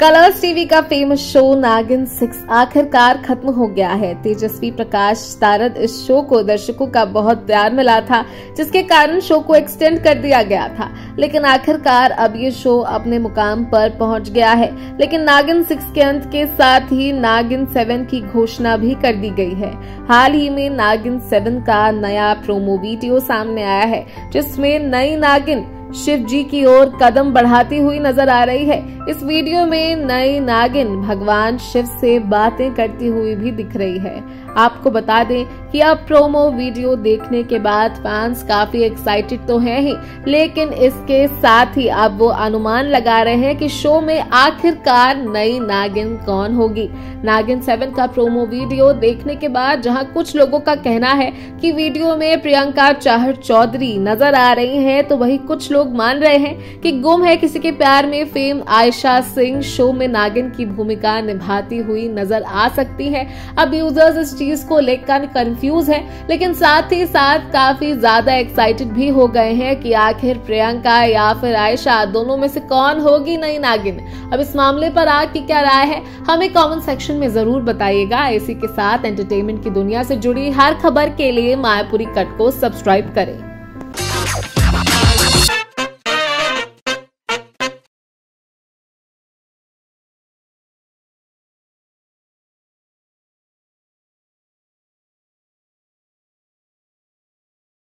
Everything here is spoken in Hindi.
कलर्स टीवी का फेमस शो नागिन 6 आखिरकार खत्म हो गया है। तेजस्वी प्रकाश तारद इस शो को दर्शकों का बहुत प्यार मिला था, जिसके कारण शो को एक्सटेंड कर दिया गया था, लेकिन आखिरकार अब ये शो अपने मुकाम पर पहुंच गया है। लेकिन नागिन 6 के अंत के साथ ही नागिन 7 की घोषणा भी कर दी गई है। हाल ही में नागिन 7 का नया प्रोमो वीडियो सामने आया है, जिसमें नई नागिन शिव जी की ओर कदम बढ़ाती हुई नजर आ रही है। इस वीडियो में नई नागिन भगवान शिव से बातें करती हुई भी दिख रही है। आपको बता दें कि अब प्रोमो वीडियो देखने के बाद फैंस काफी एक्साइटेड तो हैं ही, लेकिन इसके साथ ही अब वो अनुमान लगा रहे हैं कि शो में आखिरकार नई नागिन कौन होगी। नागिन 7 का प्रोमो वीडियो देखने के बाद जहां कुछ लोगों का कहना है कि वीडियो में प्रियंका चाहर चौधरी नजर आ रही हैं, तो वहीं कुछ लोग मान रहे हैं कि गुम है किसी के प्यार में फेम आयशा सिंह शो में नागिन की भूमिका निभाती हुई नजर आ सकती है। अब यूजर्स इस चीज को लेकर कंफ्यूज है, लेकिन साथ ही साथ काफी ज्यादा एक्साइटेड भी हो गए हैं कि आखिर प्रियंका या फिर आयशा, दोनों में से कौन होगी नई नागिन। अब इस मामले पर आपकी क्या राय है, हमें कमेंट सेक्शन में जरूर बताइएगा। इसी के साथ एंटरटेनमेंट की दुनिया से जुड़ी हर खबर के लिए मायापुरी कट को सब्सक्राइब करें।